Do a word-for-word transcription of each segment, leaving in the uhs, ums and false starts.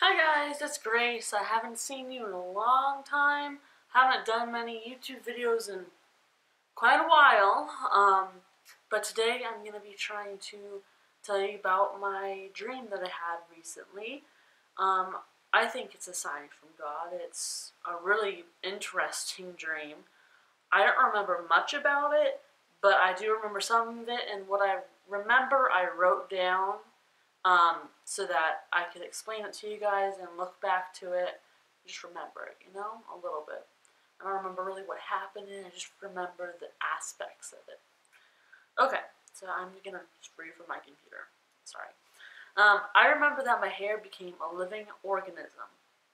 Hi guys, it's Grace. I haven't seen you in a long time. Haven't done many YouTube videos in quite a while. Um, but today I'm going to be trying to tell you about my dream that I had recently. Um, I think it's a sign from God. It's a really interesting dream. I don't remember much about it, but I do remember some of it, and what I remember I wrote down um, so that I could explain it to you guys and look back to it. Just remember it, you know, a little bit. I don't remember really what happened, and I just remember the aspects of it. Okay, so I'm gonna read from my computer. Sorry. Um, I remember that my hair became a living organism.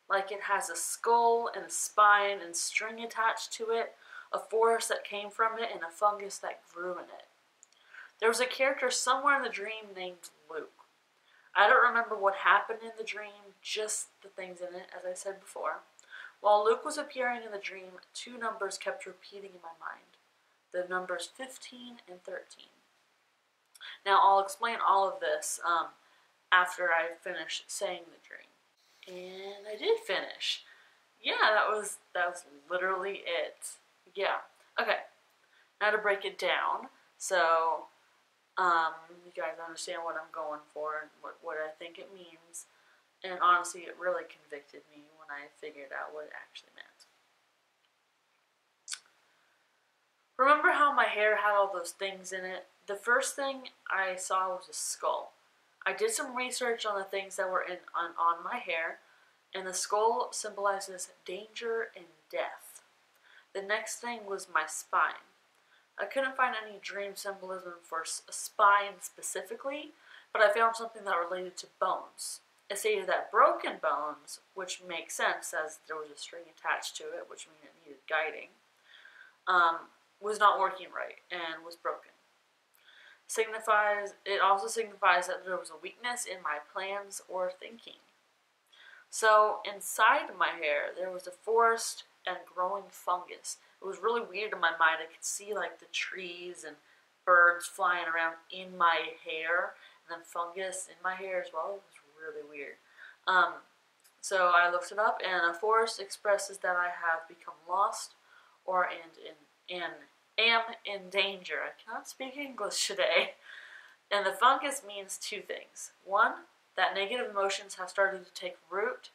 Like it has a skull and a spine and string attached to it, a forest that came from it, and a fungus that grew in it. There was a character somewhere in the dream named Luke. I don't remember what happened in the dream, just the things in it, as I said before. While Luke was appearing in the dream, two numbers kept repeating in my mind. The numbers fifteen and thirteen. Now, I'll explain all of this um, after I finish saying the dream. And I did finish. Yeah, that was, that was literally it. Yeah. Okay. Now to break it down. So... Um, you guys understand what I'm going for and what, what I think it means. And honestly, it really convicted me when I figured out what it actually meant. Remember how my hair had all those things in it? The first thing I saw was a skull. I did some research on the things that were in on, on my hair, and the skull symbolizes danger and death. The next thing was my spine. I couldn't find any dream symbolism for a spine specifically, but I found something that related to bones. It stated that broken bones, which makes sense as there was a string attached to it, which means it needed guiding, um, was not working right and was broken. Signifies, it also signifies that there was a weakness in my plans or thinking. So inside my hair, there was a forest and growing fungus. It was really weird in my mind. I could see like the trees and birds flying around in my hair, and then fungus in my hair as well. It was really weird. Um, so I looked it up, and a forest expresses that I have become lost or and in and am in danger. I cannot speak English today. And the fungus means two things. One, that negative emotions have started to take root,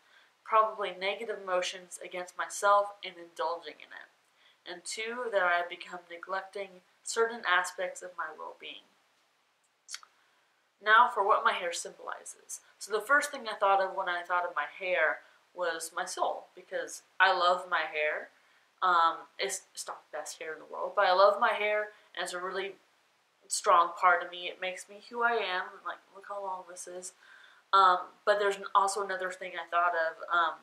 probably negative emotions against myself and indulging in it. And two, that I have become neglecting certain aspects of my well-being. Now for what my hair symbolizes. So the first thing I thought of when I thought of my hair was my soul, because I love my hair. Um, it's, it's not the best hair in the world, but I love my hair, and it's a really strong part of me. It makes me who I am. I'm like, look how long this is. Um, but there's also another thing I thought of. Um,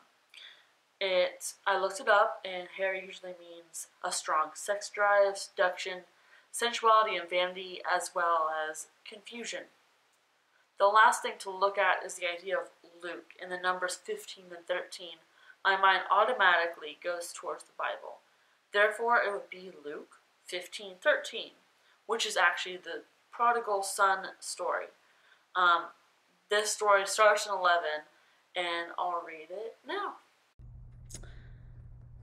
It, I looked it up, and hair usually means a strong sex drive, seduction, sensuality, and vanity, as well as confusion. The last thing to look at is the idea of Luke, and the numbers fifteen and thirteen. My mind automatically goes towards the Bible. Therefore, it would be Luke fifteen thirteen, which is actually the prodigal son story. Um, this story starts in eleven, and I'll read it now.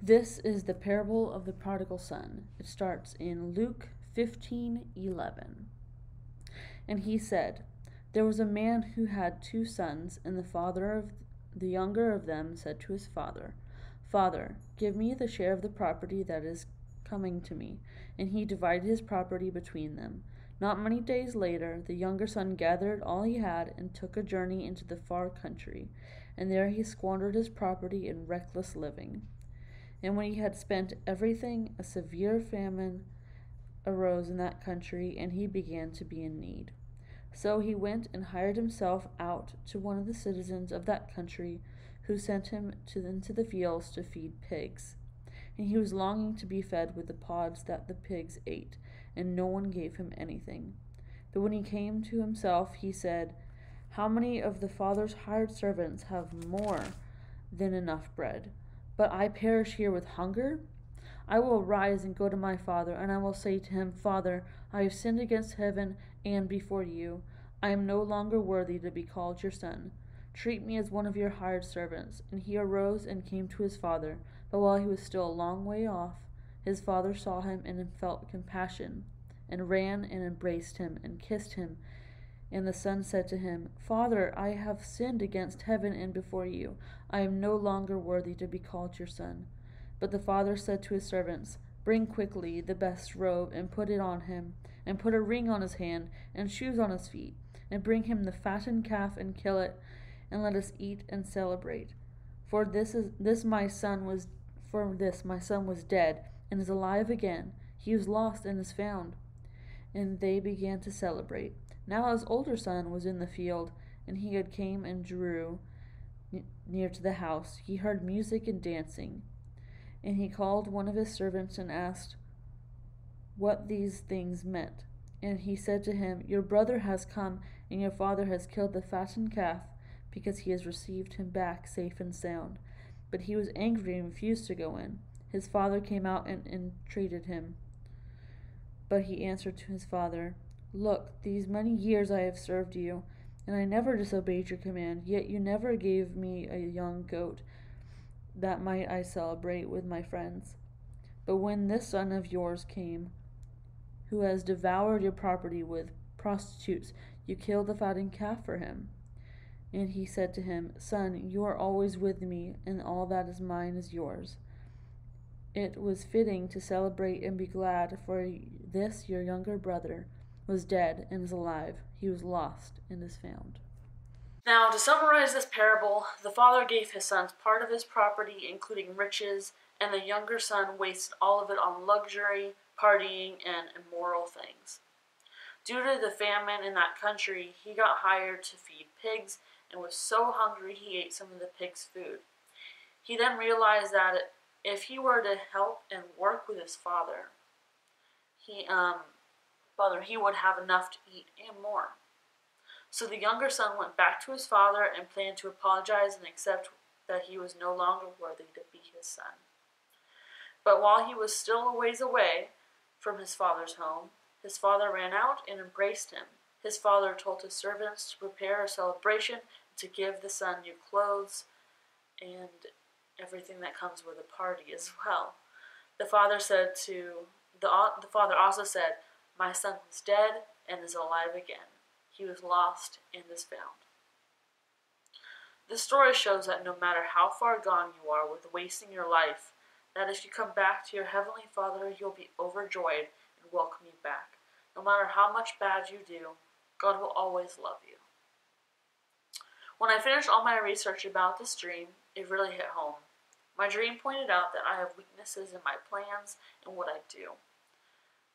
This is the parable of the prodigal son. It starts in Luke fifteen eleven. And he said, "There was a man who had two sons, and the father of the younger of them said to his father, 'Father, give me the share of the property that is coming to me.' And he divided his property between them. Not many days later, the younger son gathered all he had and took a journey into the far country, and there he squandered his property in reckless living. And when he had spent everything, a severe famine arose in that country, and he began to be in need. So he went and hired himself out to one of the citizens of that country, who sent him to, into the fields to feed pigs. And he was longing to be fed with the pods that the pigs ate, and no one gave him anything. But when he came to himself, he said, 'How many of the father's hired servants have more than enough bread? But I perish here with hunger? I will arise and go to my father, and I will say to him, Father, I have sinned against heaven and before you. I am no longer worthy to be called your son. Treat me as one of your hired servants. And he arose and came to his father. But while he was still a long way off, his father saw him and felt compassion, and ran and embraced him and kissed him. And the son said to him, Father, I have sinned against heaven and before you. I am no longer worthy to be called your son. But the father said to his servants, Bring quickly the best robe and put it on him, and put a ring on his hand and shoes on his feet, and bring him the fattened calf and kill it, and let us eat and celebrate. For this is this my son was for this my son was dead and is alive again. He was lost and is found. And they began to celebrate. Now his older son was in the field, and he had came and drew near to the house. He heard music and dancing, and he called one of his servants and asked what these things meant. And he said to him, Your brother has come, and your father has killed the fattened calf, because he has received him back safe and sound. But he was angry and refused to go in. His father came out and entreated him. But he answered to his father, Look, these many years I have served you, and I never disobeyed your command, yet you never gave me a young goat, that might I celebrate with my friends. But when this son of yours came, who has devoured your property with prostitutes, you killed the fattened calf for him. And he said to him, Son, you are always with me, and all that is mine is yours. It was fitting to celebrate and be glad, for this your younger brother was dead and is alive. He was lost and is found. Now, to summarize this parable, the father gave his sons part of his property, including riches, and the younger son wasted all of it on luxury, partying, and immoral things. Due to the famine in that country, he got hired to feed pigs and was so hungry he ate some of the pigs' food. He then realized that if he were to help and work with his father, he, um, father, he would have enough to eat and more. So the younger son went back to his father and planned to apologize and accept that he was no longer worthy to be his son. But while he was still a ways away from his father's home, his father ran out and embraced him. His father told his servants to prepare a celebration and to give the son new clothes and everything that comes with a party as well. The father said to the, the father also said, My son was dead and is alive again. He was lost and is found. This story shows that no matter how far gone you are with wasting your life, that if you come back to your Heavenly Father, He'll be overjoyed and welcome you back. No matter how much bad you do, God will always love you. When I finished all my research about this dream, it really hit home. My dream pointed out that I have weaknesses in my plans and what I do.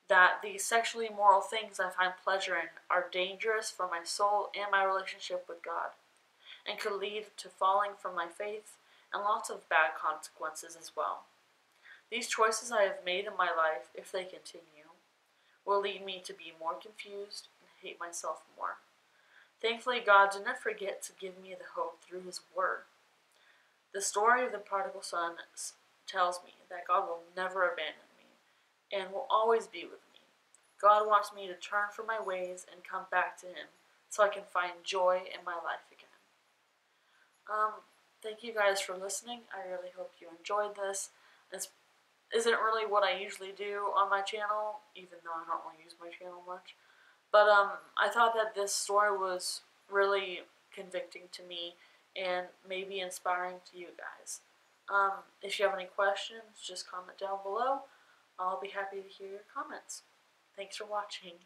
That these sexually immoral things I find pleasure in are dangerous for my soul and my relationship with God, and could lead to falling from my faith and lots of bad consequences as well. These choices I have made in my life, if they continue, will lead me to be more confused and hate myself more. Thankfully, God did not forget to give me the hope through His Word. The story of the prodigal son tells me that God will never abandon and will always be with me. God wants me to turn from my ways and come back to Him so I can find joy in my life again. Um, thank you guys for listening. I really hope you enjoyed this. This isn't really what I usually do on my channel, even though I don't really use my channel much. But um, I thought that this story was really convicting to me and maybe inspiring to you guys. Um, if you have any questions, just comment down below. I'll be happy to hear your comments. Thanks for watching.